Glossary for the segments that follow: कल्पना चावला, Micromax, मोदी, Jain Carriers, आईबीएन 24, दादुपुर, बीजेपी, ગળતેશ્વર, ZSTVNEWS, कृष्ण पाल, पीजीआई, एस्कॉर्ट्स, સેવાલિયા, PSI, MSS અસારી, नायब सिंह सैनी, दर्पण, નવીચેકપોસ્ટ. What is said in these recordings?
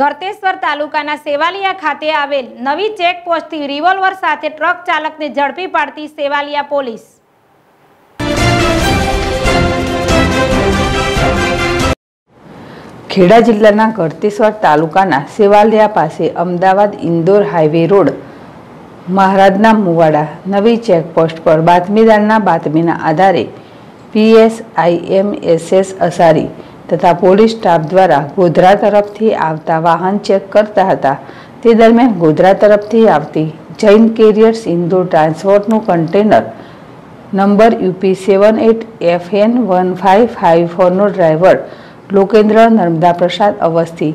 ગળતેશ્વર તાલુકાના સેવાલિયા ખાતે આવેલ નવી ચેકપોસ્ટથી રિવોલ્વર સાથે ટ્રક ચાલકને ઝડપી પાડતી સેવાલિયા પોલીસ। ખેડા જિલ્લાના ગળતેશ્વર તાલુકાના સેવાલિયા પાસે અમદાવાદ ઇન્દોર હાઈવે રોડ મહારાજના મુવાડા નવી ચેકપોસ્ટ પર બાતમીદારના બાતમીના આધારે PSI MSS અસારી तथा पोलिस स्टाफ द्वारा गोधरा तरफथी आवता वाहन चेक करता हता। ते दरमियान गोधरा तरफथी आवती जैन कैरियर्स इंदोर ट्रांसपोर्टनु container number UP 78FN 1554 driver Lokendra Narmada Prasad Awasthi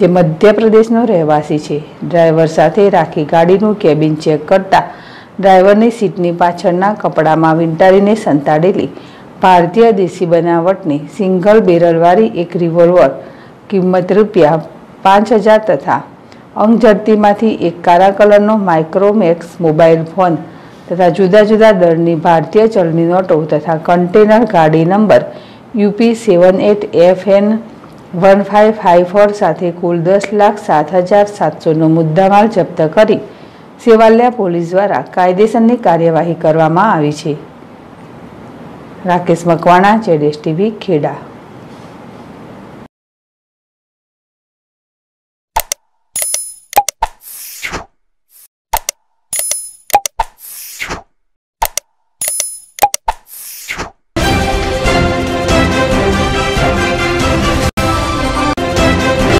जे मध्य प्रदेशनो रहवासी छे ड्राइवर साथे राखी गाड़ीनु केबिन चेक करता ड्राइवरनी सीटनी पाछळना कपडामां वींटाळीने संताडेली भारतीय देशी बनावटनी सींगल बेरलवारी एक रिवोल्वर किंमत ₹5000 तथा अंगझड़तीमांथी एक काळा कलरनो माइक्रोमेक्स मोबाइल फोन तथा जुदा जुदा दरनी भारतीय चलनी नोटो तथा कंटेनर गाड़ी नंबर UP 78FN 1554 साथे कुल 10,07,700 मुद्दामाल जप्त करी सेवालिया पोलीस द्वारा कायदेसरनी कार्यवाही करवामां आवी छे। राकेश मकवाणा, ZSTV, खेड़ा।